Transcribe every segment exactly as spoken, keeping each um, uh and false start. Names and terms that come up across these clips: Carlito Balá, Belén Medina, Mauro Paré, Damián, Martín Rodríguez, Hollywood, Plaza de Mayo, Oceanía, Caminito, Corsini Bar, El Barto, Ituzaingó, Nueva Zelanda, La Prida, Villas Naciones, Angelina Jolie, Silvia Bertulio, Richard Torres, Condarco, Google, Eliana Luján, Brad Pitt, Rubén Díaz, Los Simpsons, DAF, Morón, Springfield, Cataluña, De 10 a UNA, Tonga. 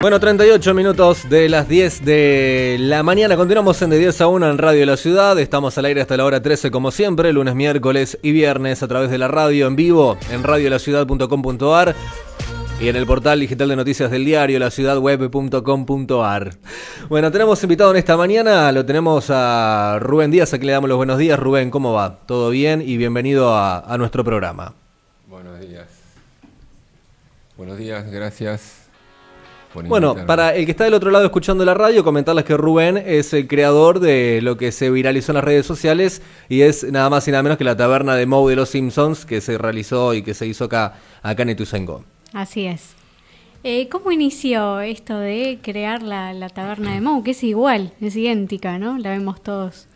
Bueno, treinta y ocho minutos de las diez de la mañana. Continuamos en De diez a una en Radio La Ciudad. Estamos al aire hasta la hora trece, como siempre, lunes, miércoles y viernes a través de la radio en vivo en radio la ciudad punto com punto a r y en el portal digital de noticias del diario la ciudad web punto com punto a r. Bueno, tenemos invitado en esta mañana, lo tenemos a Rubén Díaz, a quien le damos los buenos días. Rubén, ¿cómo va? ¿Todo bien? Y bienvenido a, a nuestro programa. Buenos días. Buenos días, gracias. Bueno, para el que está del otro lado escuchando la radio, comentarles que Rubén es el creador de lo que se viralizó en las redes sociales y es nada más y nada menos que la taberna de Moe de Los Simpsons, que se realizó y que se hizo acá, acá en Ituzaingó. Así es. Eh, ¿Cómo inició esto de crear la, la taberna de Moe? Que es igual, es idéntica, ¿no? La vemos todos.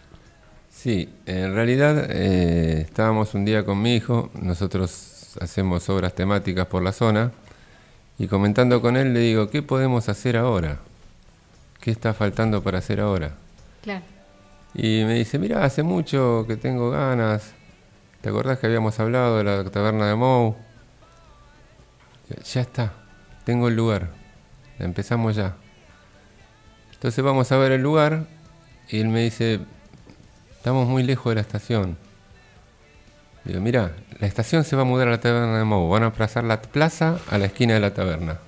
Sí, en realidad eh, estábamos un día con mi hijo, nosotros hacemos obras temáticas por la zona. Y comentando con él le digo, ¿qué podemos hacer ahora? ¿Qué está faltando para hacer ahora? Claro. Y me dice, mirá, hace mucho que tengo ganas. ¿Te acordás que habíamos hablado de la taberna de Moe? Ya está, tengo el lugar. Empezamos ya. Entonces vamos a ver el lugar. Y él me dice, estamos muy lejos de la estación. Digo, mirá, la estación se va a mudar a la taberna de Moe, van a aplazar la plaza a la esquina de la taberna.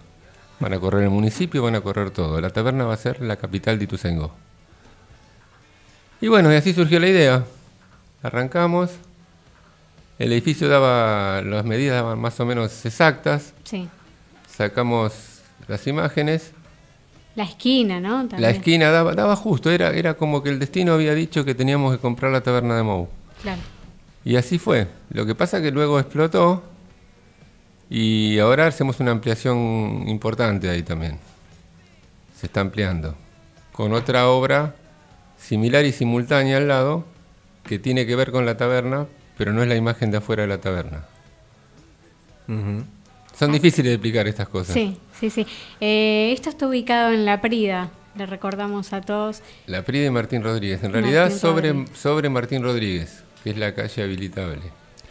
Van a correr el municipio, van a correr todo. La taberna va a ser la capital de Ituzaingó. Y bueno, y así surgió la idea. Arrancamos. El edificio daba, las medidas daban más o menos exactas. Sí. Sacamos las imágenes. La esquina, ¿no? También. La esquina daba, daba justo, era, era como que el destino había dicho que teníamos que comprar la taberna de Moe. Claro. Y así fue. Lo que pasa es que luego explotó y ahora hacemos una ampliación importante ahí también. Se está ampliando. Con otra obra similar y simultánea al lado que tiene que ver con la taberna, pero no es la imagen de afuera de la taberna. Uh-huh. Son difíciles de explicar estas cosas. Sí, sí, sí. Eh, esto está ubicado en La Prida. Le recordamos a todos. La Prida y Martín Rodríguez. En realidad sobre, sobre Martín Rodríguez, que es la calle habilitable.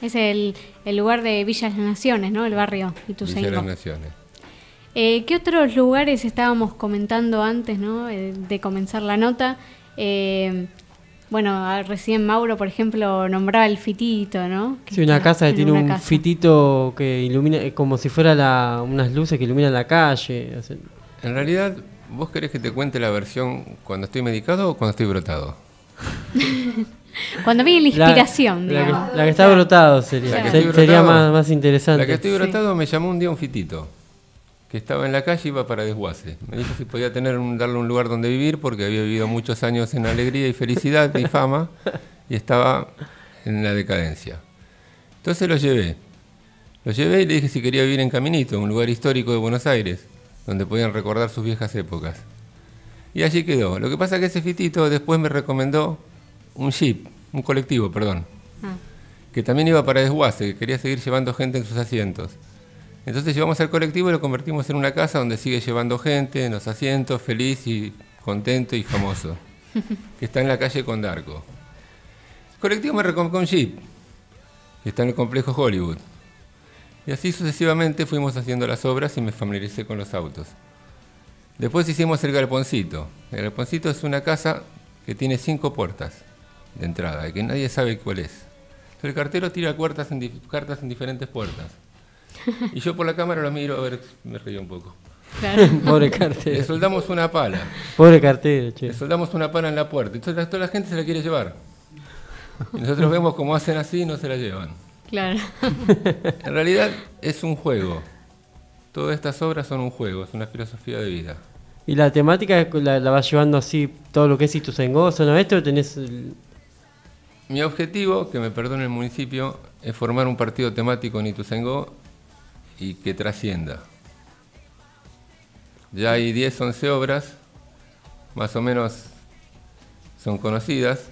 Es el, el lugar de Villas Naciones, ¿no? El barrio Ituzaingó. Villas Naciones. Eh, ¿Qué otros lugares estábamos comentando antes, ¿no? Eh, de comenzar la nota? Eh, bueno, recién Mauro, por ejemplo, nombraba el fitito, ¿no? Que sí, una casa que tiene un casa. fitito que ilumina, como si fuera la, unas luces que iluminan la calle. O sea, en realidad, ¿vos querés que te cuente la versión cuando estoy medicado o cuando estoy brotado? Cuando viene la inspiración, la, la, que, la que está brotado sería, que brotado, sería más, más interesante. La que estoy brotado, sí. Me llamó un día un fitito que estaba en la calle y iba para desguace. Me dijo si podía tener un, darle un lugar donde vivir porque había vivido muchos años en alegría y felicidad y fama y estaba en la decadencia. Entonces lo llevé. Lo llevé y le dije si quería vivir en Caminito, un lugar histórico de Buenos Aires, donde podían recordar sus viejas épocas. Y allí quedó. Lo que pasa es que ese fitito después me recomendó un jeep, un colectivo, perdón, ah. que también iba para desguace, que quería seguir llevando gente en sus asientos. Entonces llevamos al colectivo y lo convertimos en una casa donde sigue llevando gente en los asientos, feliz y contento y famoso, que está en la calle Condarco. El colectivo me recomendó un jeep, que está en el complejo Hollywood. Y así sucesivamente fuimos haciendo las obras y me familiaricé con los autos. Después hicimos el galponcito. El galponcito es una casa que tiene cinco puertas de entrada, y que nadie sabe cuál es. Entonces el cartero tira cartas en, dif cartas en diferentes puertas. Y yo por la cámara lo miro, a ver, me río un poco. Claro. Pobre cartero. Le soldamos una pala. Pobre cartero, che. Le soldamos una pala en la puerta. Entonces toda la gente se la quiere llevar. Y nosotros vemos cómo hacen así y no se la llevan. Claro. En realidad es un juego. Todas estas obras son un juego, es una filosofía de vida. ¿Y la temática la, la vas llevando así todo lo que es Ituzaingó, zona oeste, o tenés...? El... Mi objetivo, que me perdone el municipio, es formar un partido temático en Ituzaingó y que trascienda. Ya hay diez, once obras, más o menos son conocidas.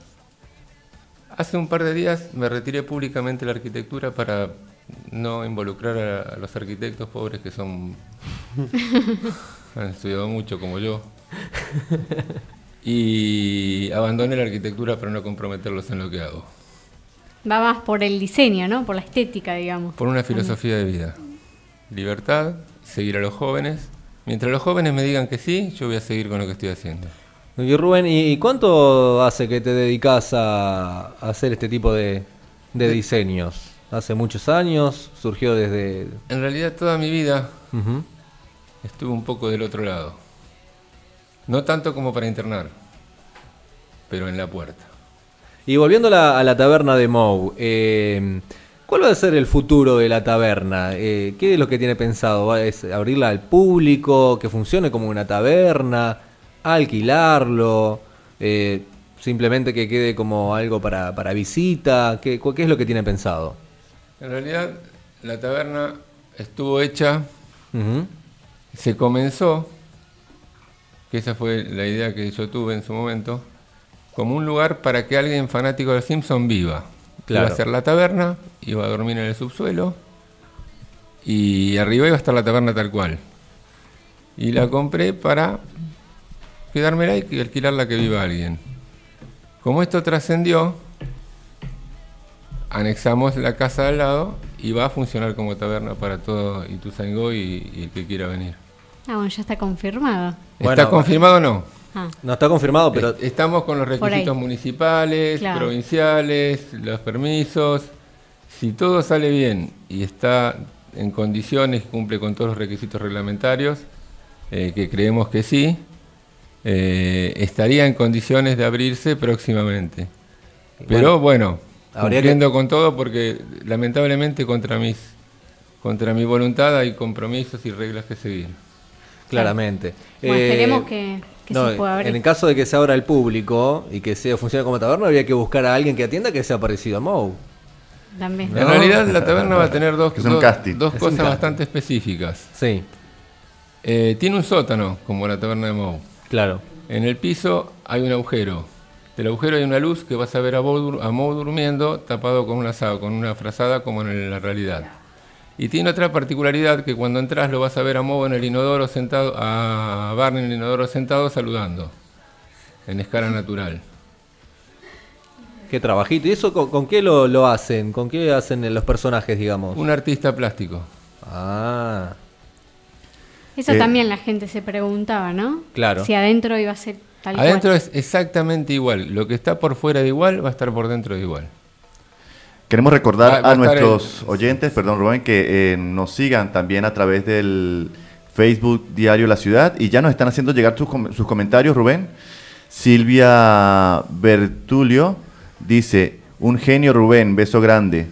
Hace un par de días me retiré públicamente de la arquitectura para no involucrar a, a los arquitectos pobres que son... han estudiado mucho como yo. Y abandoné la arquitectura para no comprometerlos en lo que hago. Va más por el diseño, ¿no? Por la estética, digamos. Por una filosofía de vida. Libertad, seguir a los jóvenes, Mientras los jóvenes me digan que sí, yo voy a seguir con lo que estoy haciendo. Y Rubén, ¿y cuánto hace que te dedicas a hacer este tipo de, de diseños? ¿Hace muchos años? ¿Surgió desde...? En realidad toda mi vida uh-huh. estuve un poco del otro lado. No tanto como para internar, pero en la puerta. Y volviendo a la, a la taberna de Moe, eh, ¿cuál va a ser el futuro de la taberna? Eh, ¿Qué es lo que tiene pensado? ¿Es abrirla al público? ¿Que funcione como una taberna? ¿Alquilarlo? Eh, ¿Simplemente que quede como algo para, para visita? ¿Qué, ¿Qué es lo que tiene pensado? En realidad la taberna estuvo hecha, uh-huh. se comenzó, que esa fue la idea que yo tuve en su momento, como un lugar para que alguien fanático de los Simpsons viva. Claro. Iba a ser la taberna, iba a dormir en el subsuelo y arriba iba a estar la taberna tal cual. Y la compré para quedármela y alquilarla que viva alguien. Como esto trascendió, anexamos la casa de al lado y va a funcionar como taberna para todo Ituzaingó y, y el que quiera venir. Ah, bueno, ya está confirmado. Bueno, ¿está confirmado o no? Ah. No está confirmado, pero... Estamos con los requisitos municipales, claro. provinciales, los permisos. Si todo sale bien y está en condiciones, cumple con todos los requisitos reglamentarios, eh, que creemos que sí, eh, estaría en condiciones de abrirse próximamente. Pero bueno, bueno cumpliendo que... con todo, porque lamentablemente contra, mis, contra mi voluntad hay compromisos y reglas que seguir. Claramente. Bueno, eh, esperemos que... No, en el caso de que se abra al público y que sea funcione como taberna, habría que buscar a alguien que atienda que sea parecido a Moe. También. ¿No? En realidad la taberna va a tener dos, dos, dos cosas bastante específicas. Sí. Eh, tiene un sótano, como la taberna de Moe. Claro. En el piso hay un agujero. Del agujero hay una luz que vas a ver a Moe, a Moe durmiendo, tapado con una, con una frazada como en la realidad. Y tiene otra particularidad, que cuando entras lo vas a ver a Moe en el inodoro sentado, a Barney en el inodoro sentado saludando, en escala natural. Qué trabajito. ¿Y eso con, con qué lo, lo hacen? ¿Con qué hacen los personajes, digamos? Un artista plástico. Ah. Eso eh. también la gente se preguntaba, ¿no? Claro. Si adentro iba a ser tal cual. Adentro es exactamente igual. Lo que está por fuera de igual va a estar por dentro de igual. Queremos recordar a nuestros oyentes, perdón Rubén, que eh, nos sigan también a través del Facebook Diario La Ciudad, y ya nos están haciendo llegar sus, com sus comentarios, Rubén. Silvia Bertulio dice, un genio Rubén, beso grande.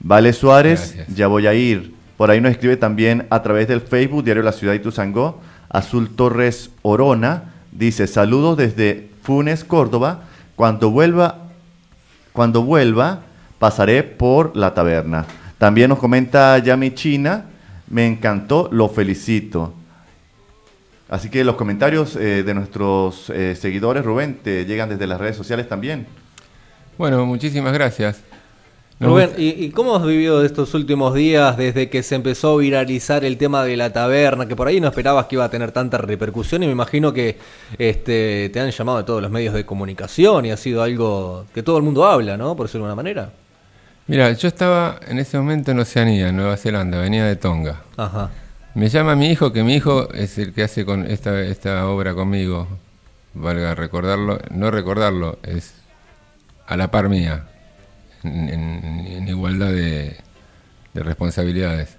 Vale Suárez, gracias. Ya voy a ir. Por ahí nos escribe también a través del Facebook Diario La Ciudad Ituzaingó. Azul Torres Orona dice, saludos desde Funes, Córdoba. Cuando vuelva, cuando vuelva... pasaré por la taberna. También nos comenta Yami China, me encantó, lo felicito. Así que los comentarios eh, de nuestros eh, seguidores, Rubén, te llegan desde las redes sociales también. Bueno, muchísimas gracias. Nos Rubén, ¿y, ¿y cómo has vivido estos últimos días desde que se empezó a viralizar el tema de la taberna? Que por ahí no esperabas que iba a tener tanta repercusión, y me imagino que este, te han llamado de todos los medios de comunicación y ha sido algo que todo el mundo habla, ¿no? Por decirlo de alguna manera. Mira, yo estaba en ese momento en Oceanía, en Nueva Zelanda, venía de Tonga. Ajá. Me llama mi hijo, que mi hijo es el que hace con esta, esta obra conmigo, valga recordarlo, no recordarlo, es a la par mía, en, en, en igualdad de, de responsabilidades.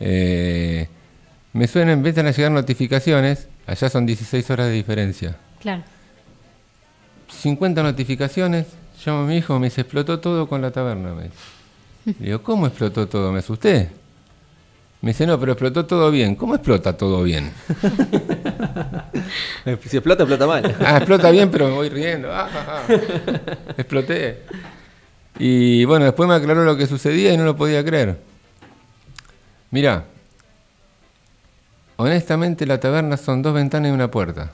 Eh, me suenan, empiezan a llegar notificaciones, allá son dieciséis horas de diferencia. Claro. cincuenta notificaciones. Llamo a mi hijo, me dice, explotó todo con la taberna. Me dice. Le digo, ¿cómo explotó todo? Me asusté. Me dice, no, pero explotó todo bien. ¿Cómo explota todo bien? Si explota, explota mal. Ah, explota bien, pero me voy riendo. Ah, ah, ah. Exploté. Y bueno, después me aclaró lo que sucedía y no lo podía creer. Mirá, honestamente la taberna son dos ventanas y una puerta.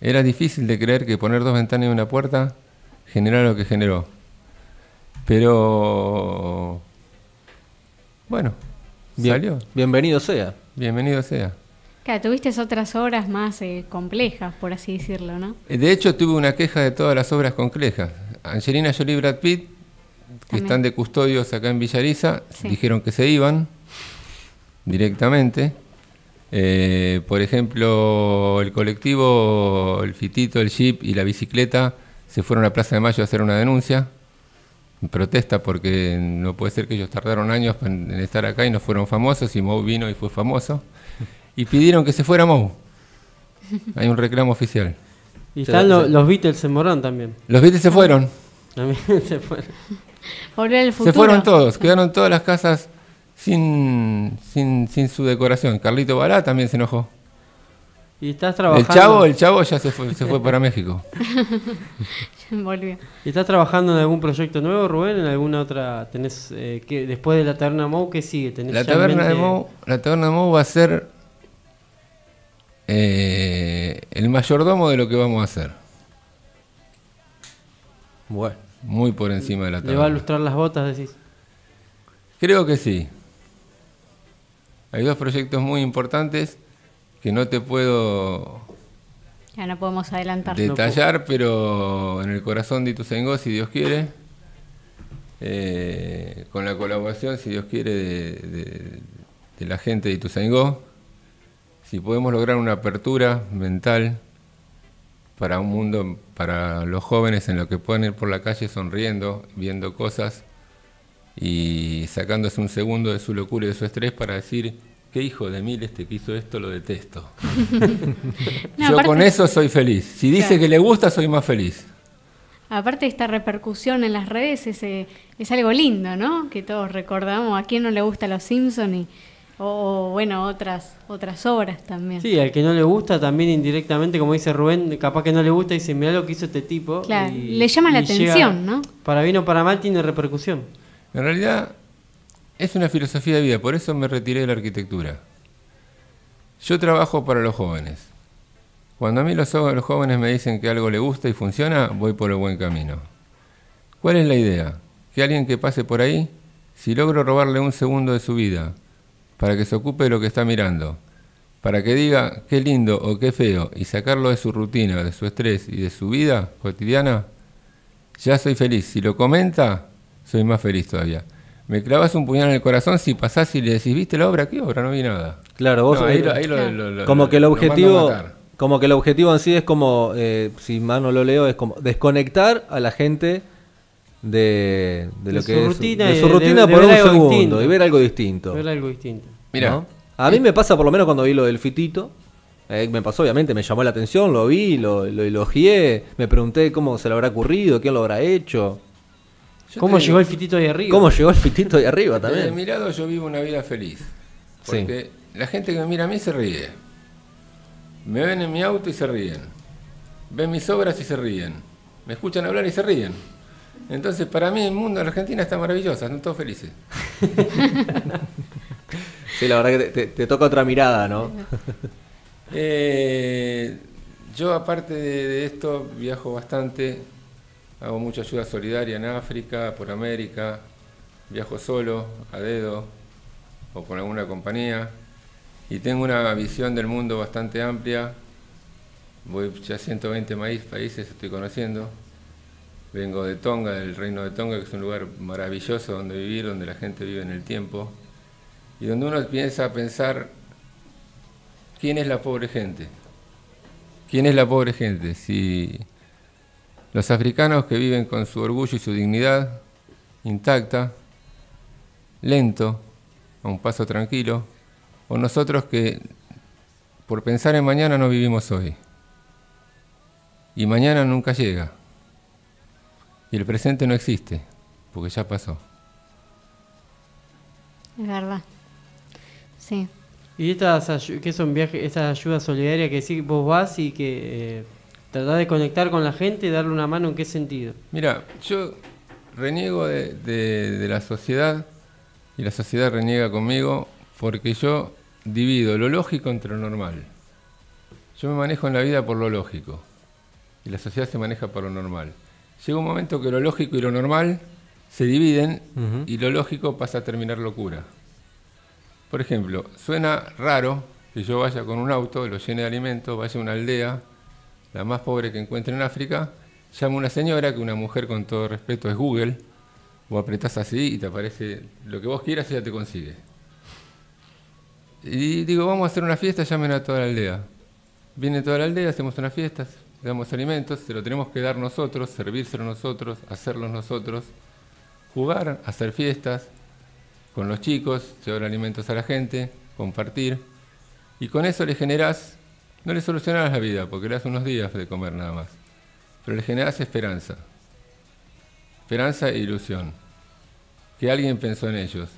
Era difícil de creer que poner dos ventanas y una puerta generar lo que generó, pero bueno, bien, salió. Bienvenido sea. Bienvenido sea. Claro, tuviste otras obras más eh, complejas, por así decirlo, ¿no? De hecho, tuve una queja de todas las obras complejas. Angelina Jolie y Brad Pitt, que también están de custodios acá en Villariza, sí, dijeron que se iban directamente. Eh, por ejemplo, el colectivo, el Fitito, el Jeep y la bicicleta se fueron a Plaza de Mayo a hacer una denuncia, en protesta, porque no puede ser que ellos tardaron años en estar acá y no fueron famosos, y Moe vino y fue famoso, y pidieron que se fuera Moe. Hay un reclamo oficial. Y están lo, los Beatles en Morón también. Los Beatles se fueron. También se fueron. Volver al futuro. Se fueron todos, quedaron todas las casas sin, sin, sin su decoración. Carlito Balá también se enojó. Y estás trabajando. El Chavo, el Chavo ya se fue, se fue para México. Volvió. ¿Y estás trabajando en algún proyecto nuevo, Rubén? ¿En alguna otra? Tenés, eh, que, después de la Taberna Moe, ¿qué sigue? ¿Tenés la Taberna de Moe, la Taberna Moe va a ser eh, el mayordomo de lo que vamos a hacer. Bueno. Muy por encima de la taberna. ¿Le va a lustrar las botas, decís? Creo que sí. Hay dos proyectos muy importantes que no te puedo ya no podemos adelantar detallar, no pero en el corazón de Ituzaingó, si Dios quiere, eh, con la colaboración, si Dios quiere, de, de, de la gente de Ituzaingó, si podemos lograr una apertura mental para un mundo, para los jóvenes, en lo que puedan ir por la calle sonriendo, viendo cosas y sacándose un segundo de su locura y de su estrés para decir: qué hijo de mil este que hizo esto, lo detesto. No, yo aparte, con eso soy feliz. Si dice claro. que le gusta, soy más feliz. Aparte, esta repercusión en las redes es, eh, es algo lindo, ¿no? Que todos recordamos. ¿A quién no le gusta Los Simpsons? Y, o, o, bueno, otras otras obras también. Sí, al que no le gusta también indirectamente, como dice Rubén, capaz que no le gusta y dice: mirá lo que hizo este tipo. Claro, y, le llama la atención, llega, ¿no? Para bien o para mal tiene repercusión. En realidad, es una filosofía de vida, por eso me retiré de la arquitectura. Yo trabajo para los jóvenes. Cuando a mí los, los jóvenes me dicen que algo les gusta y funciona, voy por el buen camino. ¿Cuál es la idea? Que alguien que pase por ahí, si logro robarle un segundo de su vida, para que se ocupe de lo que está mirando, para que diga qué lindo o qué feo, y sacarlo de su rutina, de su estrés y de su vida cotidiana, ya soy feliz. Si lo comenta, soy más feliz todavía. Me clavas un puñal en el corazón si pasás y le decís: ¿viste la obra? ¿Qué obra? No vi nada. Claro, vos... No, ahí, ahí lo, lo, lo, como que el objetivo como que el objetivo en sí es como, eh, si más no lo leo, es como desconectar a la gente de, de, de lo que es rutina, de su rutina de, de, por de un segundo distinto, y ver algo distinto. Ver algo distinto. Mira, ¿no? A mí me pasa, por lo menos cuando vi lo del Fitito, eh, me pasó, obviamente, me llamó la atención, lo vi, lo, lo elogié, me pregunté cómo se le habrá ocurrido, quién lo habrá hecho. Yo ¿Cómo te... llegó el Fitito de arriba? ¿Cómo llegó el Fitito de arriba también? De mi lado, yo vivo una vida feliz. Porque sí, la gente que me mira a mí se ríe. Me ven en mi auto y se ríen. Ven mis obras y se ríen. Me escuchan hablar y se ríen. Entonces, para mí, el mundo de la Argentina está maravilloso. Están todos felices. Sí, la verdad que te, te toca otra mirada, ¿no? eh, yo, aparte de, de esto, viajo bastante. Hago mucha ayuda solidaria en África, por América, viajo solo, a dedo, o con alguna compañía, y tengo una visión del mundo bastante amplia. Voy ya a ciento veinte países, estoy conociendo. Vengo de Tonga, del reino de Tonga, que es un lugar maravilloso donde vivir, donde la gente vive en el tiempo, y donde uno empieza a pensar: ¿quién es la pobre gente? ¿Quién es la pobre gente? Si... Los africanos que viven con su orgullo y su dignidad intacta, lento, a un paso tranquilo, o nosotros que por pensar en mañana no vivimos hoy. Y mañana nunca llega. Y el presente no existe, porque ya pasó. Es verdad. Sí. ¿Y estas, qué son viajes, estas ayudas solidarias que sí, vos vas y que... Eh... Tratar de conectar con la gente y darle una mano, ¿en qué sentido? Mira, yo reniego de, de, de la sociedad, y la sociedad reniega conmigo, porque yo divido lo lógico entre lo normal. Yo me manejo en la vida por lo lógico, y la sociedad se maneja por lo normal. Llega un momento que lo lógico y lo normal se dividen, uh-huh, y lo lógico pasa a terminar locura. Por ejemplo, suena raro que yo vaya con un auto, lo llene de alimentos, vaya a una aldea, la más pobre que encuentre en África, llama una señora, que una mujer con todo respeto es Google, vos apretás así y te aparece lo que vos quieras y ya te consigue. Y digo, vamos a hacer una fiesta, llamen a toda la aldea. Viene toda la aldea, hacemos unas fiestas, le damos alimentos, se lo tenemos que dar nosotros, servírselo nosotros, hacerlos nosotros, jugar, hacer fiestas con los chicos, llevar alimentos a la gente, compartir. Y con eso le generás, no le solucionás la vida, porque le das unos días de comer nada más, pero le generás esperanza. Esperanza e ilusión. Que alguien pensó en ellos.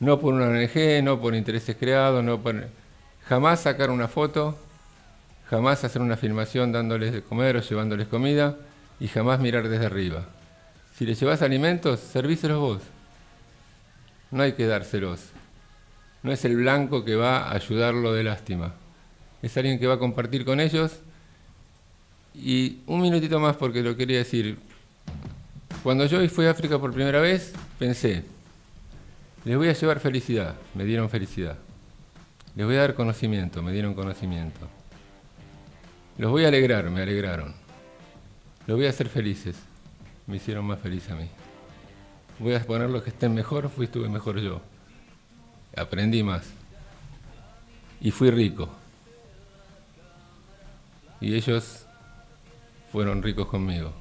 No por una O N G, no por intereses creados, no por... jamás sacar una foto, jamás hacer una filmación dándoles de comer o llevándoles comida, y jamás mirar desde arriba. Si les llevas alimentos, servíselos vos. No hay que dárselos. No es el blanco que va a ayudarlo de lástima. Es alguien que va a compartir con ellos. Y un minutito más porque lo quería decir. Cuando yo fui a África por primera vez, pensé, les voy a llevar felicidad, me dieron felicidad. Les voy a dar conocimiento, me dieron conocimiento. Los voy a alegrar, me alegraron. Los voy a hacer felices, me hicieron más feliz a mí. Voy a ponerlos que estén mejor, fui estuve mejor yo. Aprendí más. Y fui rico. Y ellos fueron ricos conmigo.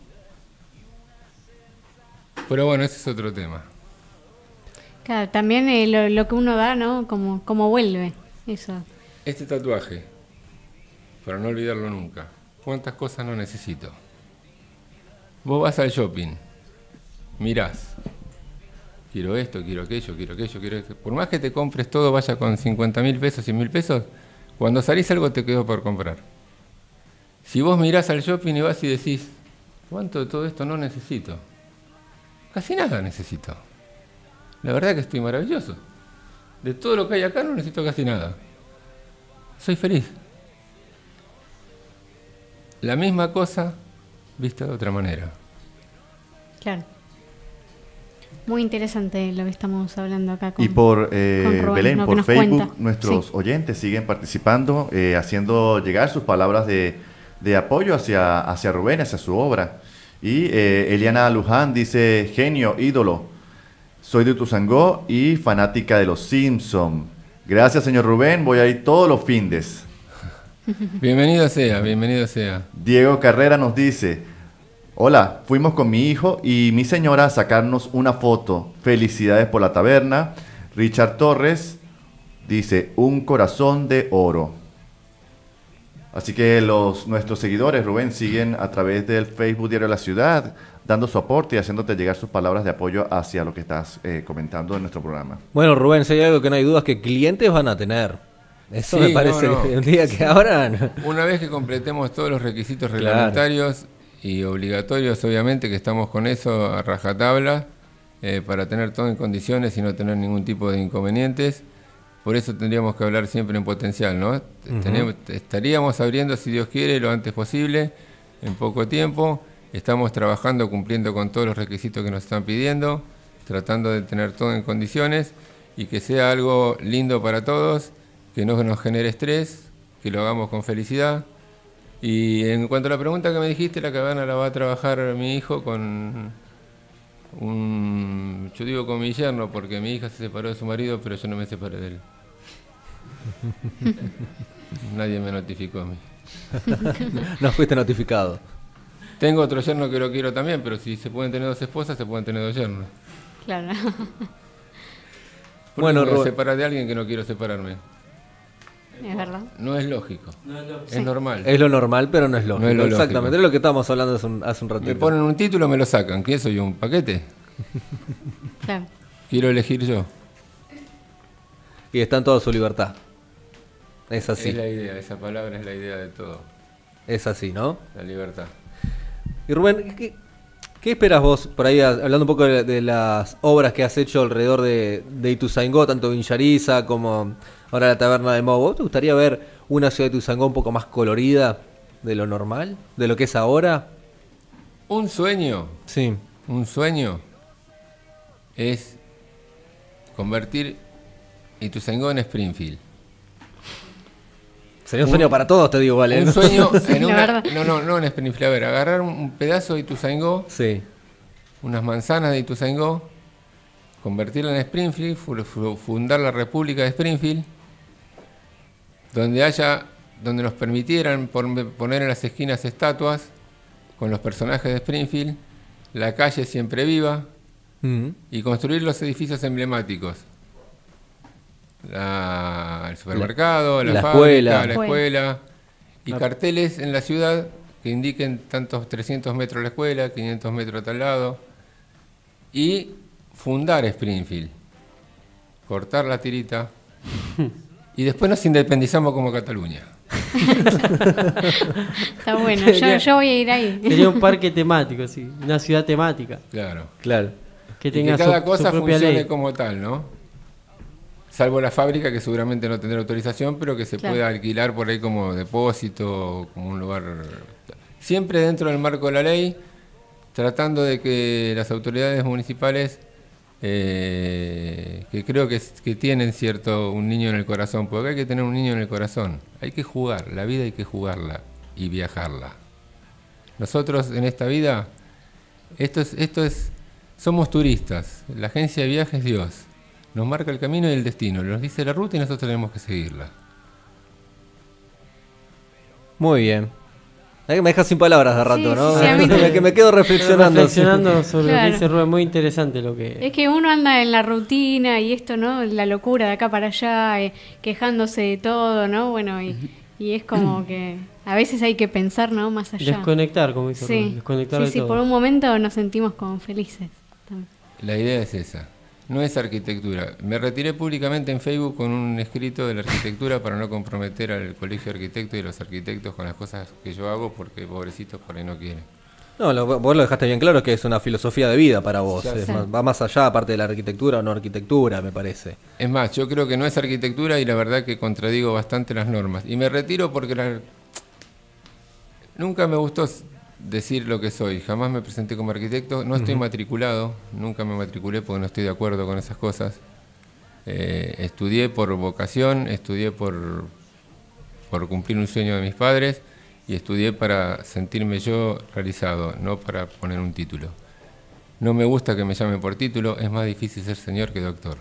Pero bueno, ese es otro tema. Claro, también eh, lo, lo que uno da, ¿no? Como, como vuelve, eso. Este tatuaje, para no olvidarlo nunca. ¿Cuántas cosas no necesito? Vos vas al shopping, mirás. Quiero esto, quiero aquello, quiero aquello, quiero esto. Por más que te compres todo, vaya con cincuenta mil pesos, cien mil pesos, cuando salís algo te quedó por comprar. Si vos mirás al shopping y vas y decís, ¿cuánto de todo esto no necesito? Casi nada necesito. La verdad que estoy maravilloso. De todo lo que hay acá no necesito casi nada. Soy feliz. La misma cosa vista de otra manera. Claro. Muy interesante lo que estamos hablando acá con, y por eh, con Belén, no, por Facebook, cuenta. Nuestros sí. oyentes siguen participando, eh, haciendo llegar sus palabras de, de apoyo hacia, hacia Rubén, hacia su obra. Y eh, Eliana Luján dice, genio, ídolo, soy de Ituzaingó y fanática de Los Simpsons. Gracias, señor Rubén, voy a ir todos los findes. Bienvenido sea, bienvenido sea. Diego Carrera nos dice, hola, fuimos con mi hijo y mi señora a sacarnos una foto. Felicidades por la taberna. Richard Torres dice, un corazón de oro. Así que los, nuestros seguidores, Rubén, siguen a través del Facebook Diario La Ciudad, dando su aporte y haciéndote llegar sus palabras de apoyo hacia lo que estás eh, comentando en nuestro programa. Bueno, Rubén, si hay algo que no hay dudas, que clientes van a tener. Eso sí, me parece no, no. el día que sí. ahora... No. Una vez que completemos todos los requisitos claro. reglamentarios y obligatorios, obviamente, que estamos con eso a rajatabla, eh, para tener todo en condiciones y no tener ningún tipo de inconvenientes. Por eso tendríamos que hablar siempre en potencial, ¿no? Uh-huh. Tenemos, estaríamos abriendo, si Dios quiere, lo antes posible, en poco tiempo. Estamos trabajando, cumpliendo con todos los requisitos que nos están pidiendo, tratando de tener todo en condiciones y que sea algo lindo para todos, que no nos genere estrés, que lo hagamos con felicidad. Y en cuanto a la pregunta que me dijiste, la caverna la va a trabajar mi hijo con... Un, yo digo con mi yerno porque mi hija se separó de su marido, pero yo no me separé de él. Nadie me notificó a mí. No fuiste notificado. Tengo otro yerno que lo quiero también, pero si se pueden tener dos esposas, se pueden tener dos yernos. Claro. Porque bueno, me separé de alguien que no quiero separarme. Es verdad. No es lógico. No es lógico. Es sí. normal. Es lo normal, pero no es lógico. No es lo Exactamente, lógico. Es lo que estábamos hablando hace un, hace un ratito. Me ponen un título, me lo sacan. ¿Qué soy? ¿Un paquete? Claro. Quiero elegir yo. Y está en toda su libertad. Es así. Es la idea, esa palabra es la idea de todo. Es así, ¿no? La libertad. Y Rubén, ¿qué, qué esperas vos por ahí, hablando un poco de, de las obras que has hecho alrededor de, de Ituzaingó, tanto Villariza como... ahora la taberna de Moe? ¿Vos te gustaría ver una ciudad de Ituzaingó un poco más colorida de lo normal? ¿De lo que es ahora? Un sueño. Sí. Un sueño es convertir Ituzaingó en Springfield. Sería un, un sueño para todos, te digo, ¿vale? Un sueño en una... No, no, no en Springfield. A ver, agarrar un pedazo de Ituzaingó, sí. unas manzanas de Ituzaingó, convertirla en Springfield, fundar la República de Springfield donde haya, donde nos permitieran poner en las esquinas estatuas con los personajes de Springfield, la calle siempre viva, uh-huh, y construir los edificios emblemáticos. La, el supermercado, la, la fábrica, escuela. la escuela, y la... carteles en la ciudad que indiquen tantos trescientos metros la escuela, quinientos metros a tal lado, y fundar Springfield, cortar la tirita, y después nos independizamos como Cataluña. Está bueno, yo, yo voy a ir ahí. Sería un parque temático, sí, una ciudad temática. Claro, claro. Que, tenga y que cada su, cosa su funcione ley. como tal, ¿no? Salvo la fábrica, que seguramente no tendrá autorización, pero que se claro. pueda alquilar por ahí como depósito, como un lugar... Siempre dentro del marco de la ley, tratando de que las autoridades municipales, eh, que creo que, que tienen cierto un niño en el corazón, porque acá hay que tener un niño en el corazón, hay que jugar, la vida hay que jugarla y viajarla. Nosotros en esta vida, esto es, esto es, somos turistas, la agencia de viajes es Dios. Nos marca el camino y el destino, nos dice la ruta y nosotros tenemos que seguirla. Muy bien. Ahí me deja sin palabras de rato, sí, ¿no? Sí, sí, me, que me quedo reflexionando. Reflexionando sobre claro. lo que dice Rubén, muy interesante lo que... Es que uno anda en la rutina y esto, ¿no? La locura de acá para allá, eh, quejándose de todo, ¿no? Bueno, y, y es como que a veces hay que pensar, ¿no? Más allá. Desconectar, como dice sí. Rubén. Desconectar sí, de sí, todo. Por un momento nos sentimos como felices. La idea es esa. No es arquitectura. Me retiré públicamente en Facebook con un escrito de la arquitectura para no comprometer al colegio de arquitectos y los arquitectos con las cosas que yo hago, porque pobrecitos por ahí no quieren. No, lo, vos lo dejaste bien claro, que es una filosofía de vida para vos. Es más, va más allá, aparte de la arquitectura o no arquitectura, me parece. Es más, yo creo que no es arquitectura y la verdad que contradigo bastante las normas. Y me retiro porque la... nunca me gustó decir lo que soy, jamás me presenté como arquitecto, no estoy uh-huh. matriculado, nunca me matriculé porque no estoy de acuerdo con esas cosas. Eh, estudié por vocación, estudié por, por cumplir un sueño de mis padres y estudié para sentirme yo realizado, no para poner un título. No me gusta que me llamen por título, es más difícil ser señor que doctor.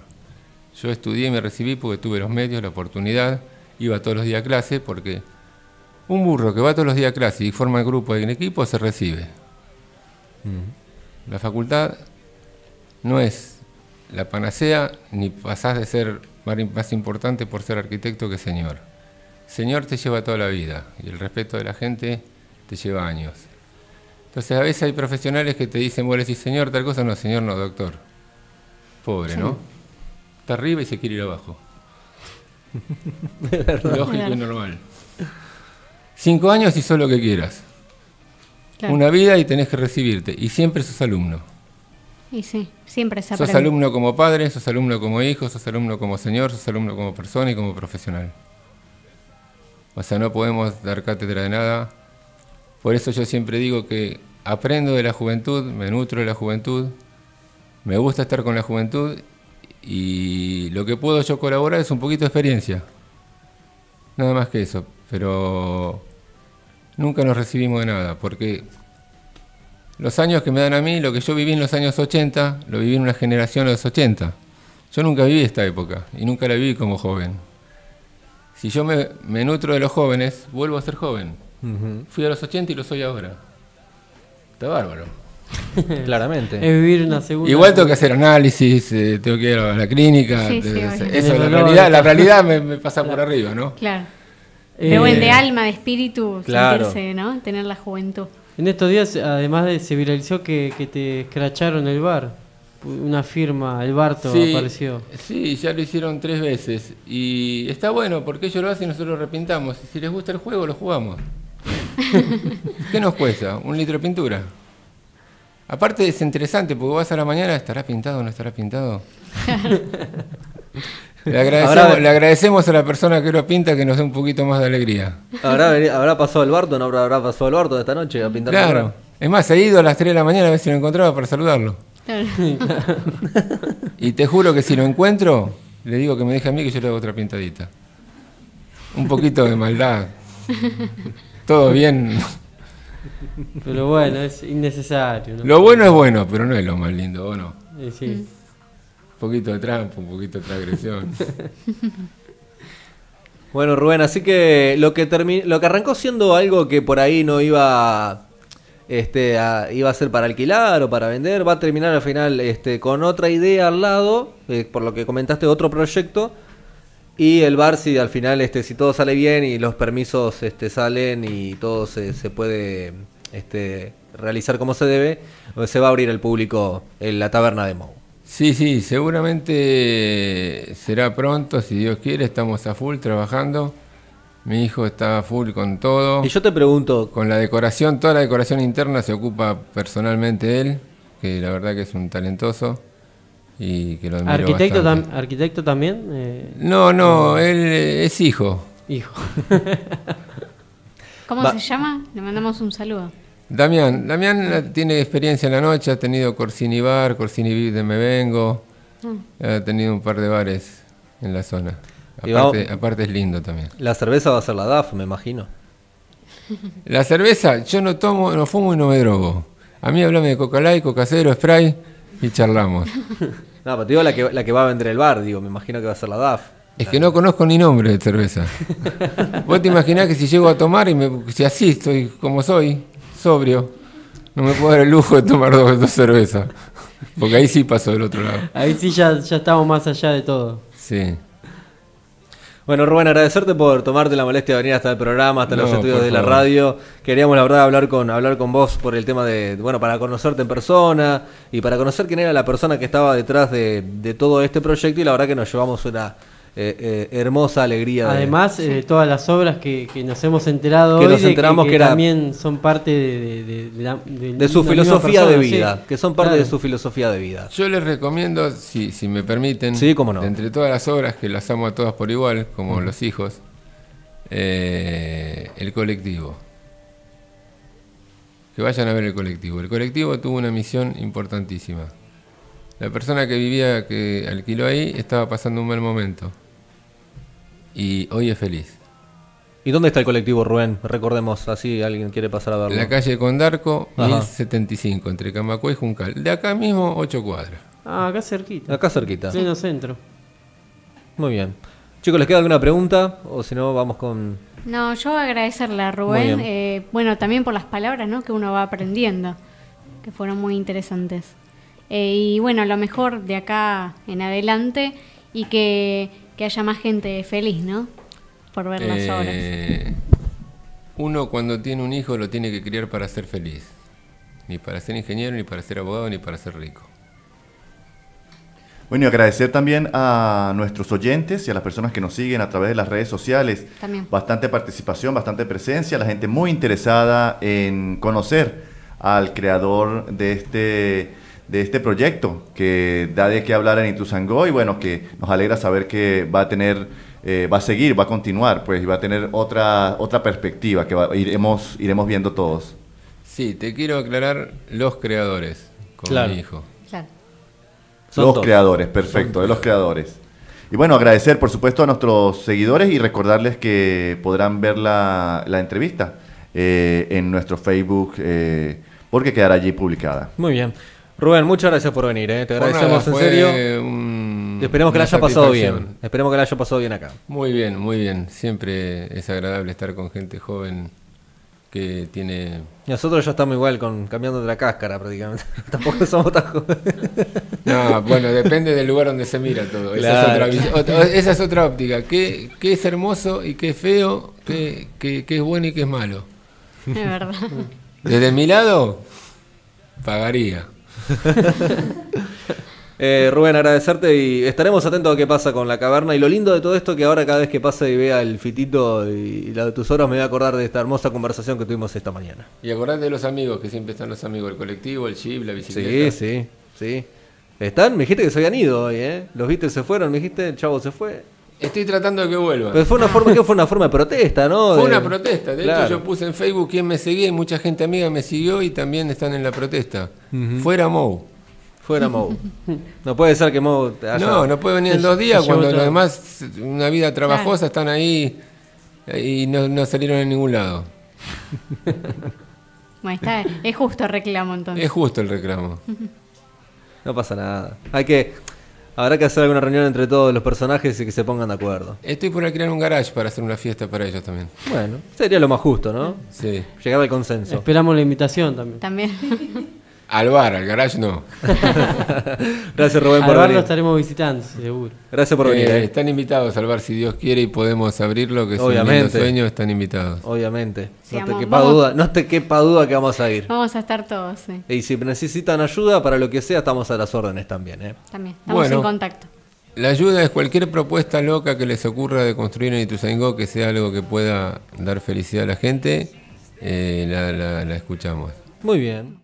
Yo estudié y me recibí porque tuve los medios, la oportunidad, iba todos los días a clase porque... Un burro que va todos los días a clase y forma el grupo en equipo se recibe. Uh-huh. La facultad no es la panacea, ni pasás de ser más importante por ser arquitecto que señor. Señor te lleva toda la vida y el respeto de la gente te lleva años. Entonces a veces hay profesionales que te dicen, bueno, si señor tal cosa, no, señor no, doctor. Pobre, sí. ¿no? Está arriba y se quiere ir abajo. Lógico y normal. Cinco años y solo lo que quieras. Claro. Una vida y tenés que recibirte. Y siempre sos alumno. Y sí, siempre se aprende. Sos alumno como padre, sos alumno como hijo, sos alumno como señor, sos alumno como persona y como profesional. O sea, no podemos dar cátedra de nada. Por eso yo siempre digo que aprendo de la juventud, me nutro de la juventud, me gusta estar con la juventud y lo que puedo yo colaborar es un poquito de experiencia. Nada más que eso. Pero nunca nos recibimos de nada, porque los años que me dan a mí, lo que yo viví en los años ochenta, lo viví en una generación de los ochenta. Yo nunca viví esta época y nunca la viví como joven. Si yo me, me nutro de los jóvenes, vuelvo a ser joven. Uh-huh. Fui a los ochenta y lo soy ahora. Está bárbaro. Claramente. Es vivir una segunda. Igual tengo que hacer análisis, eh, tengo que ir a la clínica. Sí, sí, eso, es la realidad, la realidad me, me pasa claro. por arriba, ¿no? Claro. Pero eh, de alma, de espíritu, claro. sentirse, ¿no? Tener la juventud. En estos días, además, de, se viralizó que, que te escracharon el bar. Una firma, el Barto sí, apareció. Sí, ya lo hicieron tres veces. Y está bueno, porque ellos lo hacen y nosotros lo repintamos. Y si les gusta el juego, lo jugamos. ¿Qué nos cuesta? Un litro de pintura. Aparte es interesante, porque vas a la mañana, ¿estará pintado o no estará pintado? Le agradecemos, habrá, le agradecemos a la persona que lo pinta que nos dé un poquito más de alegría. ¿Habrá, habrá pasado el Barto? ¿No habrá, habrá pasado el Barto esta noche a pintar? Claro. Es más, he ido a las tres de la mañana a ver si lo encontraba para saludarlo. Claro. Y te juro que si lo encuentro, le digo que me deje a mí que yo le hago otra pintadita. Un poquito de maldad. Todo bien. Pero bueno, es innecesario, ¿no? Lo bueno es bueno, pero no es lo más lindo, ¿o no? Sí, sí. Un poquito de trampa, un poquito de transgresión. Bueno, Rubén, así que lo que termi lo que arrancó siendo algo que por ahí no iba este a, iba a ser para alquilar o para vender, va a terminar al final este con otra idea al lado, eh, por lo que comentaste, otro proyecto. Y el bar, si al final este si todo sale bien y los permisos este salen y todo se, se puede este realizar como se debe, se va a abrir al público en la taberna de Moe. Sí, sí, seguramente será pronto, si Dios quiere. Estamos a full trabajando. Mi hijo está a full con todo. Y yo te pregunto... Con la decoración, toda la decoración interna se ocupa personalmente él, que la verdad que es un talentoso y que lo admiro ¿Arquitecto, tam ¿Arquitecto también? Eh, no, no, él eh, es hijo. Hijo. ¿Cómo va. se llama? Le mandamos un saludo. Damián, Damián tiene experiencia en la noche, ha tenido Corsini Bar, Corsini Bar de Me Vengo, mm. ha tenido un par de bares en la zona. Aparte, va, aparte es lindo también. La cerveza va a ser la D A F, me imagino. La cerveza, yo no tomo, no fumo y no me drogo. A mí hablame de Coca Light, Coca Cero, Spray y charlamos. No, pero te digo la que, la que va a vender el bar, digo, me imagino que va a ser la D A F. Es que no conozco ni nombre de cerveza. Vos te imaginás que si llego a tomar y me, si así estoy como soy... sobrio, no me puedo dar el lujo de tomar dos, dos cervezas, porque ahí sí pasó del otro lado. Ahí sí ya, ya estamos más allá de todo. Sí. Bueno, Rubén, agradecerte por tomarte la molestia de venir hasta el programa, hasta no, los estudios de favor. la radio. Queríamos, la verdad, hablar con hablar con vos por el tema de, bueno, para conocerte en persona y para conocer quién era la persona que estaba detrás de, de todo este proyecto, y la verdad que nos llevamos una... Eh, eh, hermosa alegría. Además, de eh, todas las obras que, que nos hemos enterado que hoy, nos enteramos de que, que, que era, también son parte de, de, de, la, de, de su filosofía persona, de vida, sí. que son parte claro. de su filosofía de vida. Yo les recomiendo, si, si me permiten, sí, cómo no. entre todas las obras que las amo a todas por igual, como mm. los hijos, eh, el colectivo. Que vayan a ver el colectivo. El colectivo tuvo una misión importantísima. La persona que vivía, que alquiló ahí, estaba pasando un mal momento. Y hoy es feliz. ¿Y dónde está el colectivo, Rubén? Recordemos, así alguien quiere pasar a verlo. La calle Condarco, mil setenta y cinco, entre Camacua y Juncal. De acá mismo, ocho cuadras. Ah, acá cerquita. Acá cerquita. Pleno centro. Muy bien. Chicos, ¿les queda alguna pregunta? O si no, vamos con... No, yo voy a agradecerle a Rubén. Eh, bueno, también por las palabras, ¿no?, que uno va aprendiendo, que fueron muy interesantes. Eh, y bueno, lo mejor de acá en adelante, y que... que haya más gente feliz, ¿no?, por ver las eh, obras. Uno cuando tiene un hijo lo tiene que criar para ser feliz. Ni para ser ingeniero, ni para ser abogado, ni para ser rico. Bueno, y agradecer también a nuestros oyentes y a las personas que nos siguen a través de las redes sociales. También. Bastante participación, bastante presencia, la gente muy interesada en conocer al creador de este... de este proyecto, que da de qué hablar en Ituzaingó, y bueno, que nos alegra saber que va a tener, eh, va a seguir, va a continuar, pues, y va a tener otra otra perspectiva que va, iremos iremos viendo todos. Sí, te quiero aclarar, los creadores, con claro. mi hijo. Claro. Son los todos. creadores, perfecto, Son de los creadores. Y bueno, agradecer, por supuesto, a nuestros seguidores y recordarles que podrán ver la, la entrevista eh, en nuestro Facebook, eh, porque quedará allí publicada. Muy bien. Rubén, muchas gracias por venir, ¿eh? Te agradecemos en serio. Un, Esperemos que la haya pasado bien. Esperemos que la haya pasado bien acá. Muy bien, muy bien. Siempre es agradable estar con gente joven que tiene... Nosotros ya estamos igual, con cambiando de la cáscara prácticamente. Tampoco somos tan jóvenes. No, bueno, depende del lugar donde se mira todo. Claro. Esa, es otra, otra, esa es otra óptica. ¿Qué, qué es hermoso y qué es feo? ¿Qué, qué, qué es bueno y qué es malo? Es verdad. Desde mi lado, pagaría. eh, Rubén, agradecerte, y estaremos atentos a qué pasa con la caverna. Y lo lindo de todo esto, que ahora cada vez que pase y vea el fitito y, y la de tus horas, me voy a acordar de esta hermosa conversación que tuvimos esta mañana. Y acordate de los amigos, que siempre están los amigos, el colectivo, el chip, la bicicleta. Sí, sí, sí. Están, me dijiste que se habían ido hoy, ¿eh? Los viste, se fueron, me dijiste, el chavo se fue. Estoy tratando de que vuelvan. Pero fue una forma, ¿qué fue una forma de protesta, ¿no? Fue de... una protesta. De claro. hecho, yo puse en Facebook quién me seguía, y mucha gente amiga me siguió y también están en la protesta. Uh -huh. Fuera Moe. Fuera Moe. No puede ser que Moe haya... No, no puede venir en dos días, cuando los demás, una vida trabajosa, están ahí y no, no salieron en ningún lado. Bueno, está, es justo el reclamo, entonces. Es justo el reclamo. No pasa nada. Hay que... Habrá que hacer alguna reunión entre todos los personajes y que se pongan de acuerdo. Estoy por alquilar un garage para hacer una fiesta para ellos también. Bueno, sería lo más justo, ¿no? Sí. Llegar al consenso. Esperamos la invitación también. También. Al bar, al garage no. Gracias, Rubén, al por bar venir. Lo estaremos visitando, seguro. Gracias por eh, venir. ¿eh? Están invitados al bar si Dios quiere y podemos abrirlo, que obviamente. Si los sueños están invitados. Obviamente. Sí, no, te quepa duda, no te quepa duda que vamos a ir. Vamos a estar todos, sí. Y si necesitan ayuda para lo que sea, estamos a las órdenes también. ¿eh? También, estamos bueno, en contacto. La ayuda es cualquier propuesta loca que les ocurra de construir en Ituzaingó, que sea algo que pueda dar felicidad a la gente, eh, la, la, la escuchamos. Muy bien.